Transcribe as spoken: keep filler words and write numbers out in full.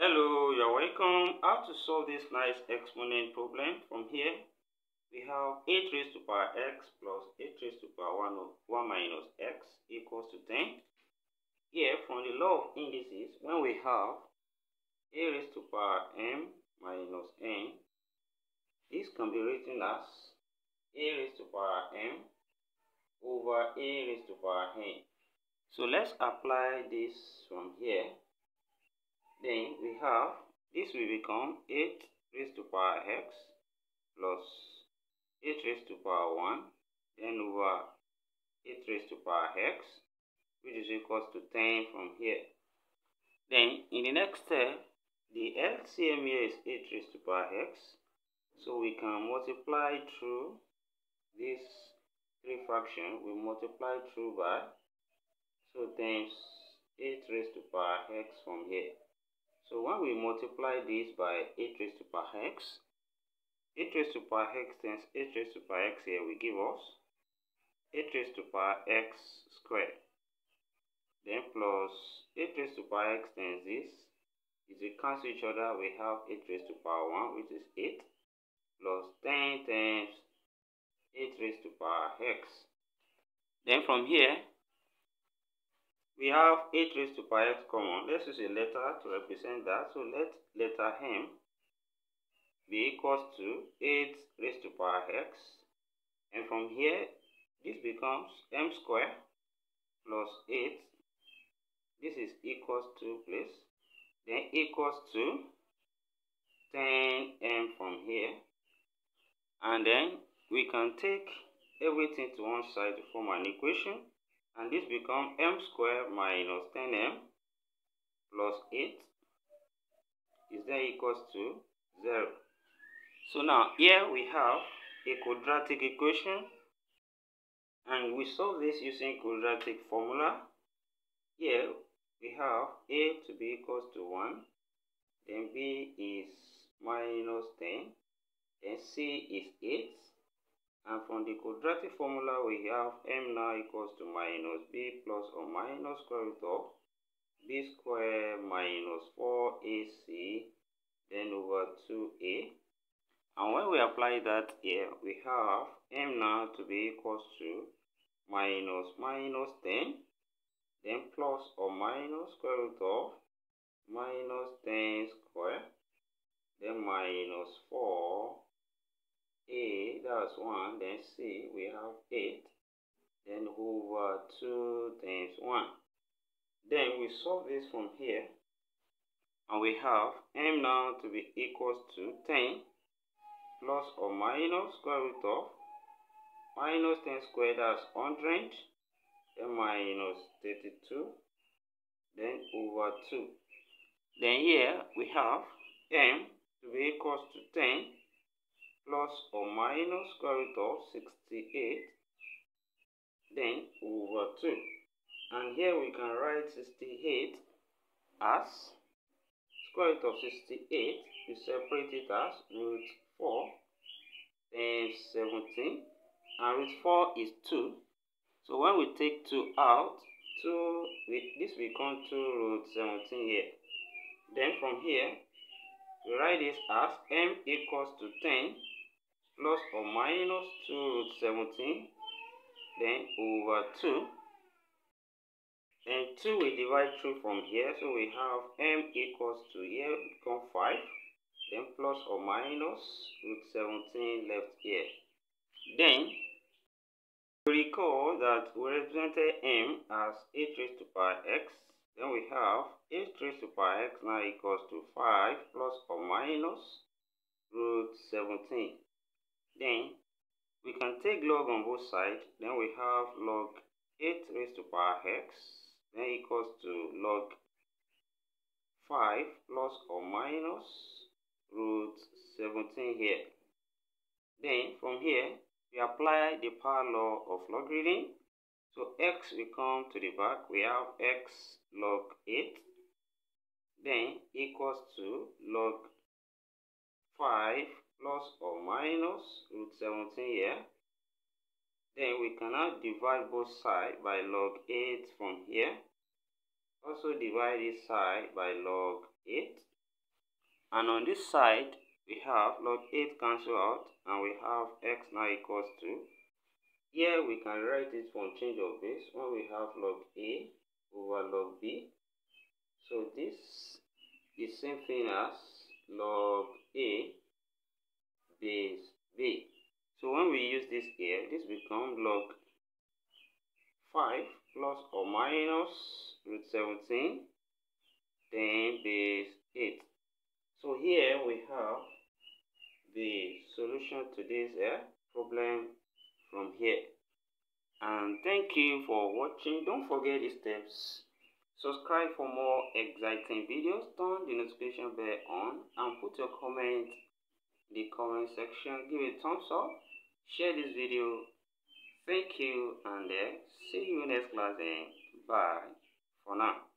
Hello, you're welcome. How to solve this nice exponent problem? From here we have eight raised to power x plus eight raised to power one minus x equals to ten. Here from the law of indices, when we have a raised to power m minus n, this can be written as a raised to power m over a raised to power n. So let's apply this from here. Then we have, this will become eight raised to power x plus eight raised to power one, then over eight raised to power x, which is equals to ten from here. Then in the next step, the L C M here is eight raised to power x. So we can multiply through this three fraction, we multiply through by, so times eight raised to power x from here. So when we multiply this by eight raised to power x, eight raised to power x times eight raised to power x here will give us eight raised to power x squared. Then plus eight raised to power x times this, if we cancel each other, we have eight raised to power one, which is eight, plus ten times eight raised to power x. Then from here, we have eight raised to power x common. Let's use a letter to represent that. So let letter m be equals to eight raised to power x. And from here, this becomes m squared plus eight. This is equals to place. Then equals to ten m from here. And then we can take everything to one side to form an equation. And this becomes m squared minus ten m plus eight is then equals to zero. So now here we have a quadratic equation, and we solve this using quadratic formula. Here we have a to be equals to one, then b is minus ten, then c is eight. And from the quadratic formula, we have m now equals to minus b plus or minus square root of b squared minus four a c then over two a. And when we apply that here, we have m now to be equals to minus minus ten, then plus or minus square root of minus ten squared, then minus four a, that's one, then c, we have eight, then over two times one. Then we solve this from here, and we have m now to be equals to ten plus or minus square root of minus ten squared, that's one hundred, then minus thirty-two, then over two. Then here we have m to be equals to ten plus or minus square root of sixty-eight, then over two. And here we can write sixty-eight as square root of sixty-eight, we separate it as root four times seventeen, and root four is two. So when we take two out, two, we, this becomes two root seventeen here. Then from here we write this as m equals to ten plus or minus two root seventeen, then over two. And two we divide through from here, so we have m equals to here become five, then plus or minus root seventeen left here. Then we recall that we represented m as eight raised to power x. Then we have eight raised to power x now equals to five plus or minus root seventeen. Then we can take log on both sides. Then we have log eight raised to power x, then equals to log five plus or minus root seventeen here. Then from here we apply the power law of logarithm. So x will come to the back, we have x log eight, then equals to log five plus or minus root seventeen here. Then we cannot divide both sides by log eight from here. Also divide this side by log eight, And on this side, we have log eight cancel out, and we have x now equals two. Here we can write it from change of base when we have log a over log b. So this is same thing as log a base b. So when we use this here, this becomes log five plus or minus root seventeen, then base eight. So here we have the solution to this uh, problem from here. And thank you for watching. Don't forget the steps. Subscribe for more exciting videos. Turn the notification bell on and put your comment in the comment section. Give it a thumbs up. Share this video. Thank you, and uh, see you next class. And bye for now.